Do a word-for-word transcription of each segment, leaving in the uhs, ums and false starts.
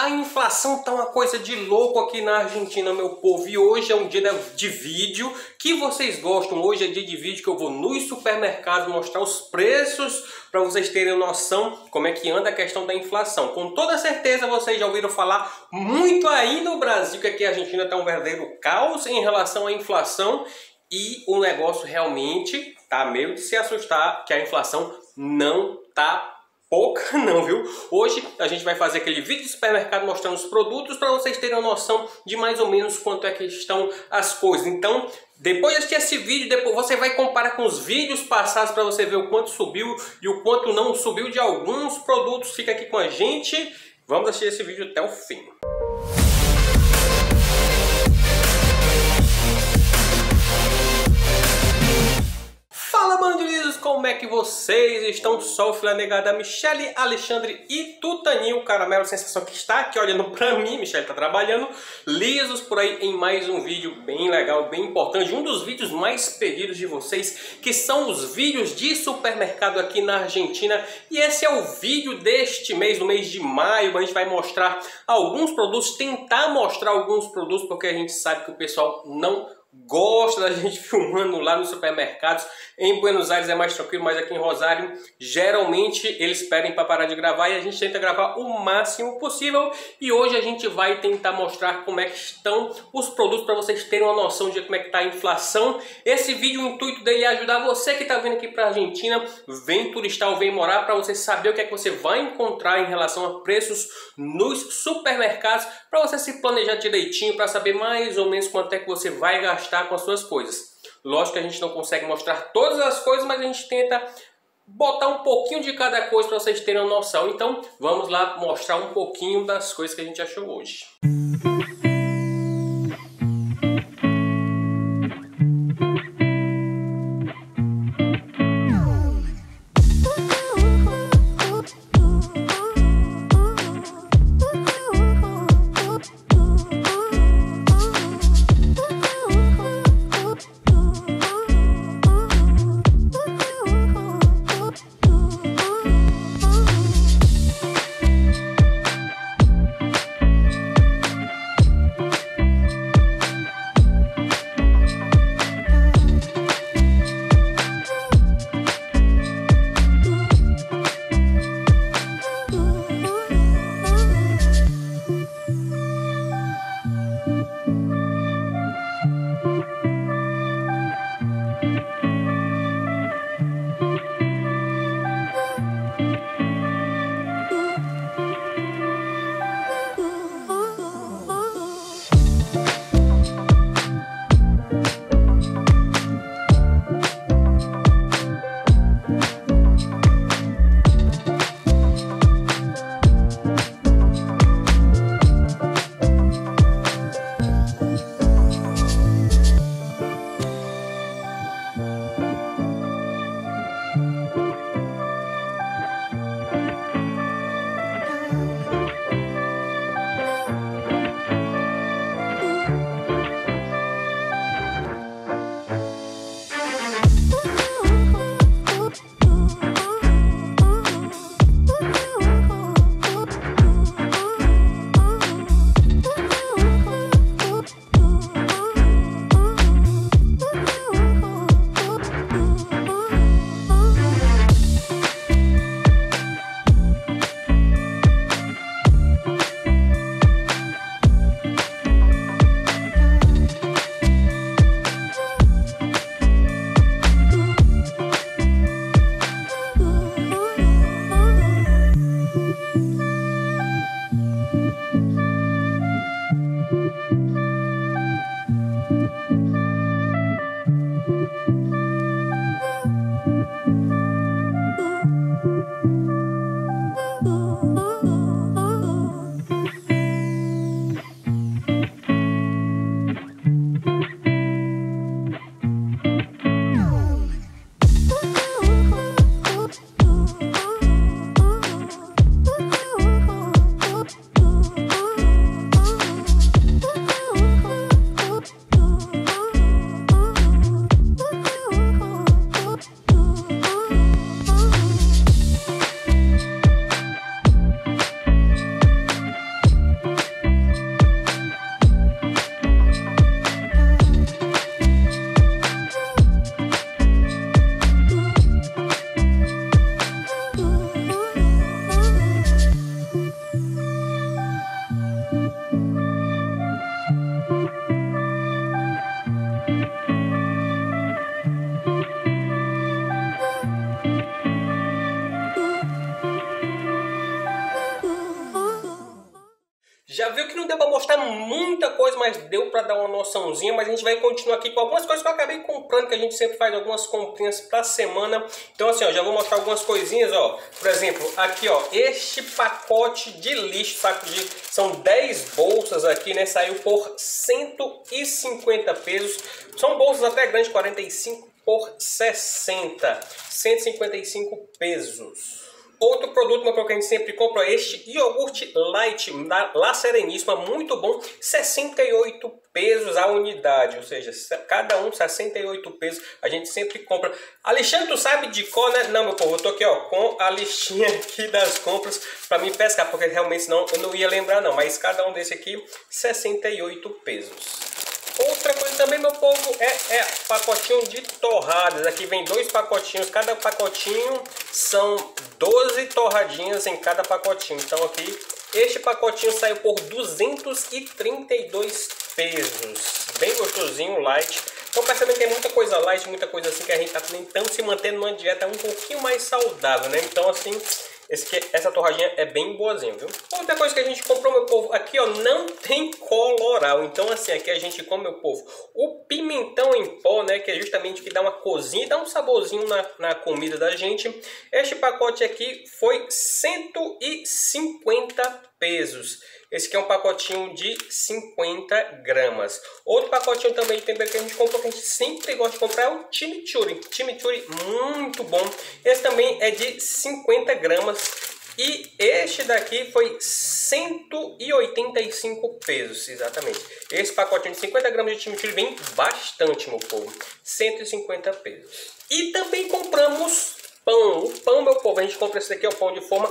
A inflação tá uma coisa de louco aqui na Argentina, meu povo. E hoje é um dia de vídeo que vocês gostam. Hoje é dia de vídeo que eu vou nos supermercados mostrar os preços para vocês terem noção como é que anda a questão da inflação. Com toda certeza vocês já ouviram falar muito aí no Brasil que aqui a Argentina tá um verdadeiro caos em relação à inflação. E o negócio realmente tá meio de se assustar, que a inflação não tá pouca não, viu? Hoje a gente vai fazer aquele vídeo de supermercado mostrando os produtos para vocês terem uma noção de mais ou menos quanto é que estão as coisas. Então, depois de assistir esse vídeo, depois você vai comparar com os vídeos passados para você ver o quanto subiu e o quanto não subiu de alguns produtos. Fica aqui com a gente. Vamos assistir esse vídeo até o fim. Como é que vocês estão? Só o filé negada, Michele, Alexandre e Tutaninho, Caramelo Sensação, que está aqui olhando pra mim. Michele tá trabalhando, lisos por aí em mais um vídeo bem legal, bem importante. Um dos vídeos mais pedidos de vocês, que são os vídeos de supermercado aqui na Argentina. E esse é o vídeo deste mês, do mês de maio. A gente vai mostrar alguns produtos, tentar mostrar alguns produtos, porque a gente sabe que o pessoal não gosta da gente filmando lá nos supermercados. Em Buenos Aires é mais tranquilo, mas aqui em Rosário, geralmente eles pedem para parar de gravar e a gente tenta gravar o máximo possível. E hoje a gente vai tentar mostrar como é que estão os produtos para vocês terem uma noção de como é que está a inflação. Esse vídeo, o intuito dele é ajudar você que está vindo aqui para a Argentina, vem turistar ou vem morar, para você saber o que é que você vai encontrar em relação a preços nos supermercados, para você se planejar direitinho, para saber mais ou menos quanto é que você vai gastar com as suas coisas. Lógico que a gente não consegue mostrar todas as coisas, mas a gente tenta botar um pouquinho de cada coisa para vocês terem uma noção. Então vamos lá mostrar um pouquinho das coisas que a gente achou hoje. Já viu que não deu pra mostrar muita coisa, mas deu pra dar uma noçãozinha. Mas a gente vai continuar aqui com algumas coisas que eu acabei comprando, que a gente sempre faz algumas comprinhas pra semana. Então assim, ó, já vou mostrar algumas coisinhas, ó. Por exemplo, aqui, ó, este pacote de lixo, saco de... São dez bolsas aqui, né? Saiu por cento e cinquenta pesos. São bolsas até grandes, quarenta e cinco por sessenta. cento e cinquenta e cinco pesos. Outro produto, meu, que a gente sempre compra é este iogurte light da La Serenísima, muito bom, sessenta e oito pesos a unidade, ou seja, cada um sessenta e oito pesos, a gente sempre compra. Alexandre, tu sabe de cor, né? Não, meu povo, eu tô aqui, ó, com a listinha aqui das compras pra mim pescar, porque realmente senão eu não ia lembrar não, mas cada um desse aqui, sessenta e oito pesos. Outra coisa também, meu povo, é, é pacotinho de torradas. Aqui vem dois pacotinhos. Cada pacotinho são doze torradinhas em cada pacotinho. Então aqui, este pacotinho saiu por duzentos e trinta e dois pesos. Bem gostosinho, light. Então percebendo que tem muita coisa light, muita coisa assim que a gente tá tentando se manter numa dieta um pouquinho mais saudável, né? Então assim... Esse aqui, essa torradinha é bem boazinha, viu? Outra coisa que a gente comprou, meu povo, aqui, ó, não tem coloral. Então, assim, aqui a gente come, meu povo, o pimentão em pó, né? Que é justamente o que dá uma cozinha e dá um saborzinho na, na comida da gente. Este pacote aqui foi cento e cinquenta pesos. Esse aqui é um pacotinho de cinquenta gramas. Outro pacotinho também de tempero que a gente comprou, que a gente sempre gosta de comprar, é o chimichurri. Chimichurri muito bom. Esse também é de cinquenta gramas. E este daqui foi cento e oitenta e cinco pesos, exatamente. Esse pacotinho de cinquenta gramas de chimichurri vem bastante, meu povo. cento e cinquenta pesos. E também compramos pão. O pão, meu povo, a gente compra esse daqui, é o pão de forma...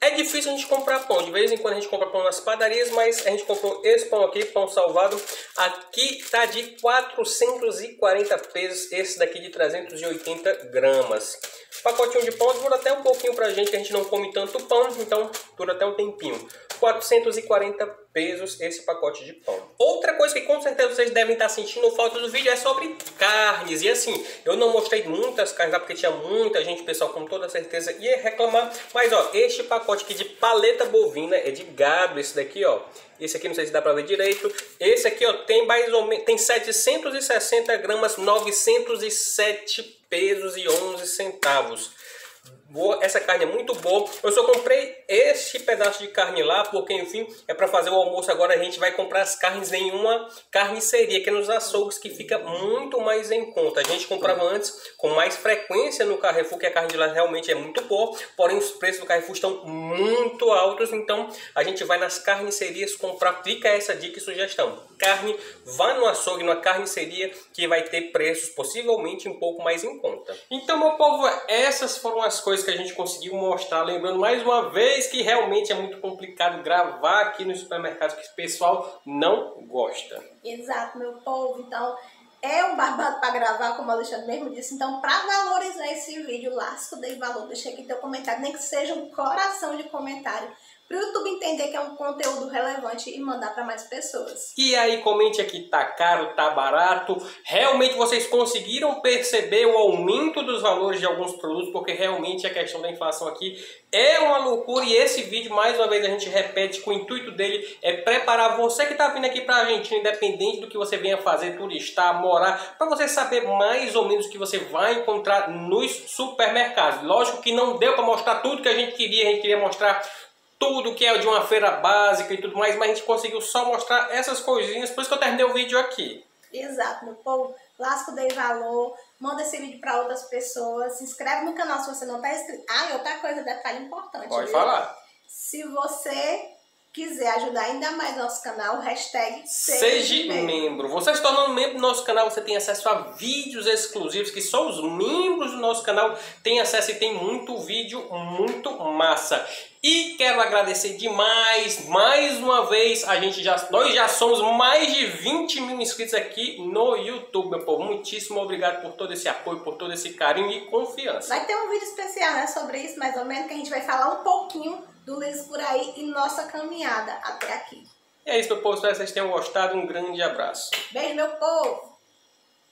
É difícil a gente comprar pão, de vez em quando a gente compra pão nas padarias, mas a gente comprou esse pão aqui, pão salvado, aqui tá de quatrocentos e quarenta pesos, esse daqui de trezentos e oitenta gramas. Pacotinho de pão dura até um pouquinho pra gente, que a gente não come tanto pão, então dura até um tempinho. quatrocentos e quarenta pesos esse pacote de pão. Outra coisa que com certeza vocês devem estar sentindo falta do vídeo é sobre carnes. E assim, eu não mostrei muitas carnes lá porque tinha muita gente, pessoal, com toda certeza ia reclamar. Mas ó, este pacote aqui de paleta bovina é de gado, esse daqui, ó. Esse aqui não sei se dá pra ver direito. Esse aqui, ó, tem mais ou menos, tem setecentos e sessenta gramas, novecentos e sete pesos e onze centavos. Boa, essa carne é muito boa. Eu só comprei este pedaço de carne lá, porque enfim, é para fazer o almoço. Agora a gente vai comprar as carnes em uma carniceria, que é nos açougues, que fica muito mais em conta. A gente comprava antes com mais frequência no Carrefour, que a carne de lá realmente é muito boa, porém os preços do Carrefour estão muito altos, então a gente vai nas carnicerias comprar. Fica essa dica e sugestão. Carne, vá no açougue, numa carniceria, que vai ter preços possivelmente um pouco mais em conta. Então, meu povo, essas foram as coisas que a gente conseguiu mostrar, lembrando mais uma vez que realmente é muito complicado gravar aqui no supermercado, que o pessoal não gosta. Exato, meu povo, então é um barbado para gravar, como o Alexandre mesmo disse. Então, para valorizar esse vídeo, lasca o dei valor, deixa aqui teu comentário, nem que seja um coração de comentário, para o YouTube entender que é um conteúdo relevante e mandar para mais pessoas. E aí, comente aqui, tá caro, tá barato. Realmente vocês conseguiram perceber o aumento dos valores de alguns produtos, porque realmente a questão da inflação aqui é uma loucura. E esse vídeo, mais uma vez, a gente repete que o intuito dele é preparar você que tá vindo aqui para a Argentina, independente do que você venha fazer, turistar, morar, para você saber mais ou menos o que você vai encontrar nos supermercados. Lógico que não deu para mostrar tudo que a gente queria, a gente queria mostrar tudo que é de uma feira básica e tudo mais, mas a gente conseguiu só mostrar essas coisinhas, por isso que eu terminei o vídeo aqui. Exato, meu povo. Lasca o dei valor, manda esse vídeo para outras pessoas, se inscreve no canal se você não está inscrito. Ah, e outra coisa, detalhe importante. Pode viu? falar. Se você quiser ajudar ainda mais nosso canal, hashtag Seja Membro. membro. Você se tornando membro do nosso canal, você tem acesso a vídeos exclusivos, que só os membros do nosso canal têm acesso, e tem muito vídeo, muito massa. E quero agradecer demais, mais uma vez, a gente já, nós já somos mais de vinte mil inscritos aqui no YouTube, meu povo. Muitíssimo obrigado por todo esse apoio, por todo esse carinho e confiança. Vai ter um vídeo especial, né, sobre isso, mais ou menos, que a gente vai falar um pouquinho do Liso por Aí e nossa caminhada até aqui. E é isso, meu povo. Espero que vocês tenham gostado. Um grande abraço. Beijo, meu povo!